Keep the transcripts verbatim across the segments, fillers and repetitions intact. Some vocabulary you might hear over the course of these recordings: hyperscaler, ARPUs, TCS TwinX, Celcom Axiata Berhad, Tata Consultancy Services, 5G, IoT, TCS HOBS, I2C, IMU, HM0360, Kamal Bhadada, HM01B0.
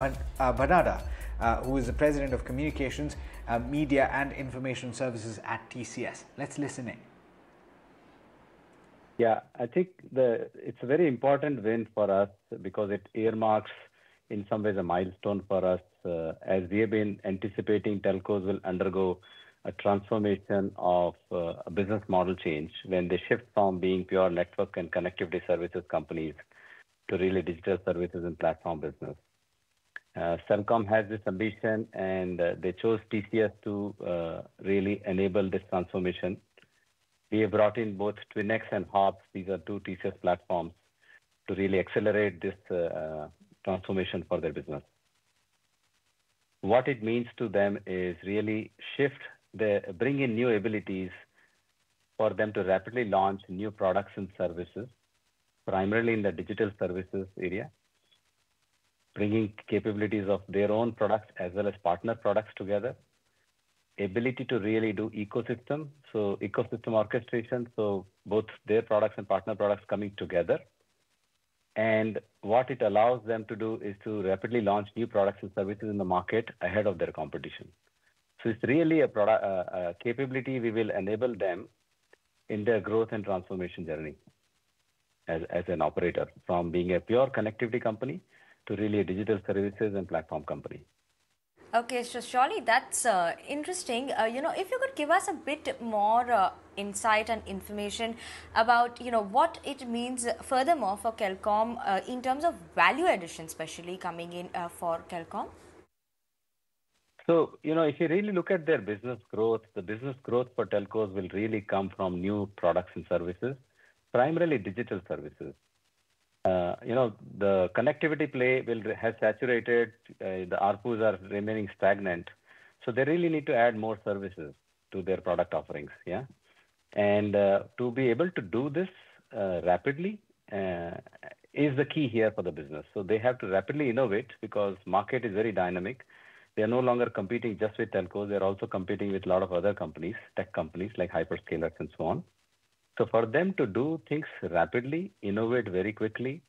Bhadada, uh, who is the President of Communications, uh, Media and Information Services at T C S. Let's listen in. Yeah, I think the it's a very important win for us because it earmarks in some ways a milestone for us uh, as we have been anticipating telcos will undergo a transformation of uh, a business model change when they shift from being pure network and connectivity services companies to really digital services and platform business. Uh, Celcom has this ambition, and uh, they chose T C S to uh, really enable this transformation. We have brought in both TwinX and HOBS. These are two T C S platforms to really accelerate this uh, uh, transformation for their business. What it means to them is really shift, the, bring in new abilities for them to rapidly launch new products and services, primarily in the digital services area, bringing capabilities of their own products as well as partner products together, ability to really do ecosystem, so ecosystem orchestration, so both their products and partner products coming together. And what it allows them to do is to rapidly launch new products and services in the market ahead of their competition. So it's really a, product, uh, a capability we will enable them in their growth and transformation journey as, as an operator, from being a pure connectivity company to really a digital services and platform company. Okay, so surely that's uh, interesting. Uh, you know, if you could give us a bit more uh, insight and information about, you know, what it means furthermore for Celcom uh, in terms of value addition, especially coming in uh, for Celcom. So, you know, if you really look at their business growth, the business growth for telcos will really come from new products and services, primarily digital services. Uh, you know, the connectivity play will has saturated, uh, the ARPUs are remaining stagnant. So they really need to add more services to their product offerings, yeah? And uh, to be able to do this uh, rapidly uh, is the key here for the business. So they have to rapidly innovate because market is very dynamic. They are no longer competing just with telcos. They're also competing with a lot of other companies, tech companies like hyperscalers and so on. So for them to do things rapidly, innovate very quickly,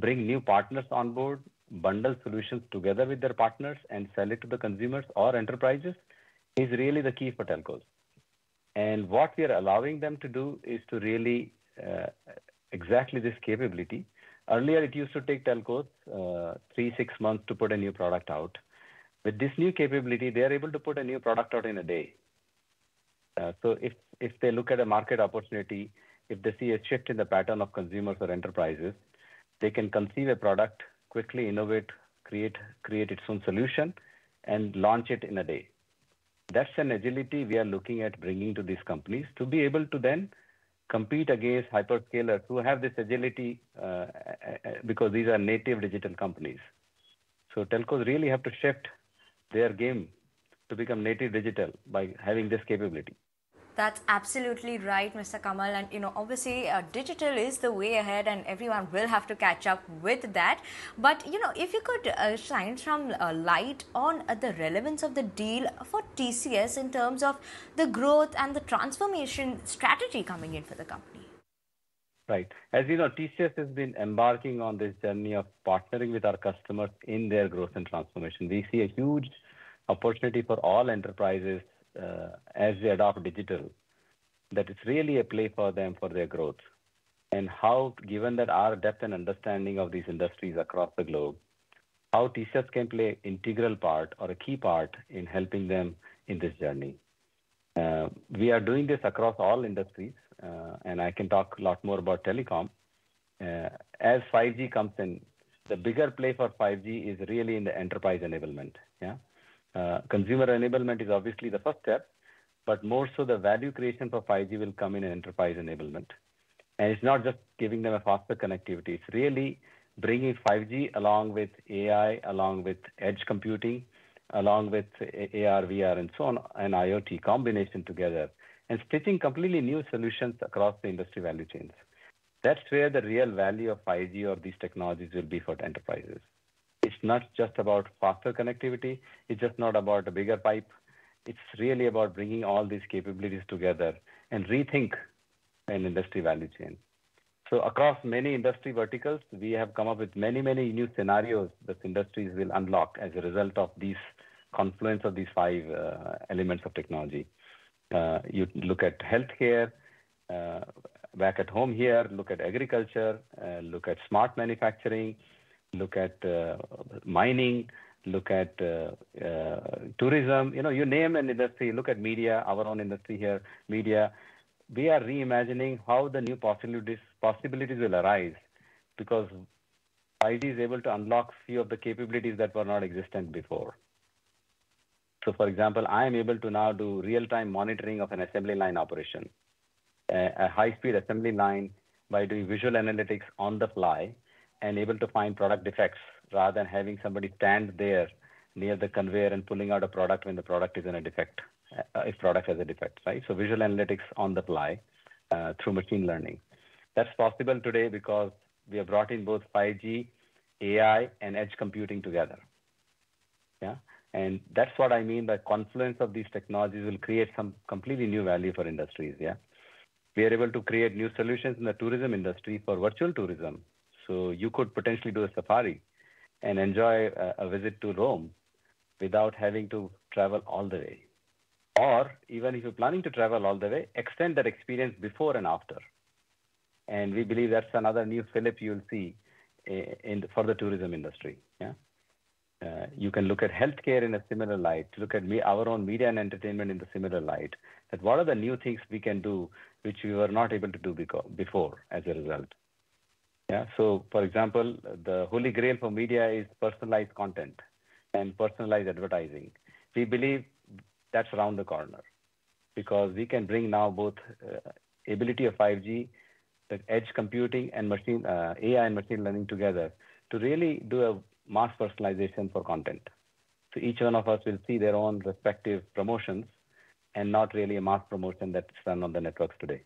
bring new partners on board, bundle solutions together with their partners and sell it to the consumers or enterprises is really the key for telcos. And what we are allowing them to do is to really uh, exactly this capability. Earlier, it used to take telcos uh, three, six months to put a new product out. With this new capability, they are able to put a new product out in a day. Uh, so if, if they look at a market opportunity, if they see a shift in the pattern of consumers or enterprises, they can conceive a product, quickly innovate, create, create its own solution, and launch it in a day. That's an agility we are looking at bringing to these companies to be able to then compete against hyperscalers who have this agility uh, because these are native digital companies. So telcos really have to shift their game to become native digital by having this capability. That's absolutely right, Mister Kamal. And, you know, obviously, uh, digital is the way ahead and everyone will have to catch up with that. But, you know, if you could uh, shine some uh, light on uh, the relevance of the deal for T C S in terms of the growth and the transformation strategy coming in for the company. Right. As you know, T C S has been embarking on this journey of partnering with our customers in their growth and transformation. We see a huge opportunity for all enterprises Uh, as they adopt digital, that it's really a play for them for their growth. And how, given that our depth and understanding of these industries across the globe, how T C S can play an integral part or a key part in helping them in this journey. Uh, we are doing this across all industries, uh, and I can talk a lot more about telecom. Uh, as five G comes in, the bigger play for five G is really in the enterprise enablement, yeah? Uh, consumer enablement is obviously the first step, but more so the value creation for five G will come in enterprise enablement. And it's not just giving them a faster connectivity. It's really bringing five G along with A I, along with edge computing, along with A R, V R, and so on, and IoT combination together, and stitching completely new solutions across the industry value chains. That's where the real value of five G or these technologies will be for enterprises. It's not just about faster connectivity. It's just not about a bigger pipe. It's really about bringing all these capabilities together and rethink an industry value chain. So across many industry verticals, we have come up with many, many new scenarios that industries will unlock as a result of these confluence of these five uh, elements of technology. Uh, you look at healthcare, uh, back at home here, look at agriculture, uh, look at smart manufacturing, look at uh, mining, look at uh, uh, tourism, you know, you name an industry, look at media, our own industry here, media. We are reimagining how the new possibilities, possibilities will arise because five G is able to unlock few of the capabilities that were not existent before. So, for example, I am able to now do real-time monitoring of an assembly line operation, a, a high-speed assembly line by doing visual analytics on the fly and able to find product defects rather than having somebody stand there near the conveyor and pulling out a product when the product is in a defect, uh, if product has a defect, right? So visual analytics on the fly uh, through machine learning. That's possible today because we have brought in both five G, A I, and edge computing together. Yeah. And that's what I mean by confluence of these technologies will create some completely new value for industries, yeah? We are able to create new solutions in the tourism industry for virtual tourism. So you could potentially do a safari and enjoy a, a visit to Rome without having to travel all the way. Or even if you're planning to travel all the way, extend that experience before and after. And we believe that's another new fillip you'll see in, for the tourism industry, yeah? Uh, you can look at healthcare in a similar light, look at me, our own media and entertainment in the similar light, that what are the new things we can do which we were not able to do before as a result. Yeah. So, for example, the holy grail for media is personalized content and personalized advertising. We believe that's around the corner because we can bring now both uh, ability of five G, the edge computing and machine uh, A I and machine learning together to really do a mass personalization for content. So each one of us will see their own respective promotions and not really a mass promotion that's done on the networks today.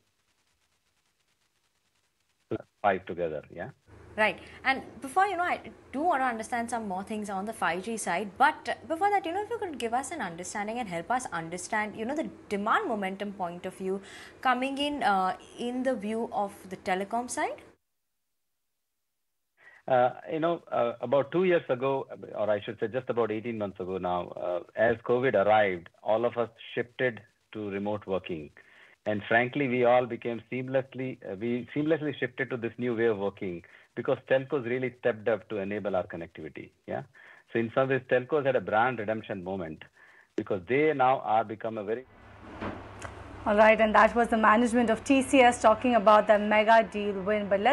So five together, yeah? Right. And before, you know, I do want to understand some more things on the five G side, but before that, you know, if you could give us an understanding and help us understand, you know, the demand momentum point of view coming in uh, in the view of the telecom side? Uh, you know, uh, about two years ago, or I should say just about eighteen months ago now, uh, as COVID arrived, all of us shifted to remote working. And frankly, we all became seamlessly, uh, we seamlessly shifted to this new way of working because telcos really stepped up to enable our connectivity. Yeah. So in some ways, telcos had a brand redemption moment because they now are become a very... All right. And that was the management of T C S talking about the mega deal win. But let's